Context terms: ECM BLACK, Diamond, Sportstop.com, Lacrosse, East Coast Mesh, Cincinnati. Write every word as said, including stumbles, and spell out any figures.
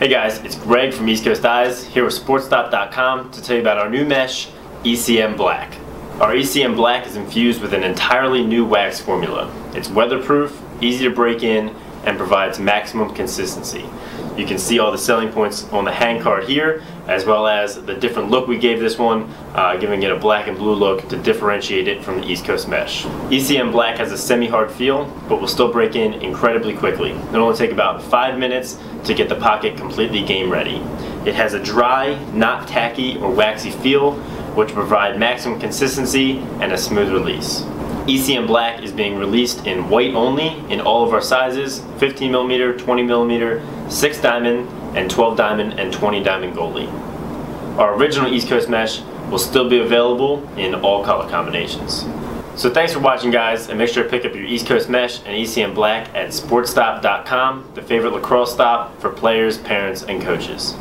Hey guys, it's Greg from East Coast Dyes here with Sportstop dot com to tell you about our new mesh, E C M Black. Our E C M Black is infused with an entirely new wax formula. It's weatherproof, easy to break in, and provides maximum consistency. You can see all the selling points on the hang card here, as well as the different look we gave this one, uh, giving it a black and blue look to differentiate it from the East Coast Mesh. E C M Black has a semi-hard feel, but will still break in incredibly quickly. It'll only take about five minutes to get the pocket completely game ready. It has a dry, not tacky or waxy feel, which provide maximum consistency and a smooth release. E C M Black is being released in white only in all of our sizes, fifteen millimeter, twenty millimeter, six diamond, and twelve diamond, and twenty diamond goldie. Our original East Coast Mesh will still be available in all color combinations. So thanks for watching, guys, and make sure to pick up your East Coast Mesh and E C M Black at Sportstop dot com, the favorite lacrosse stop for players, parents, and coaches.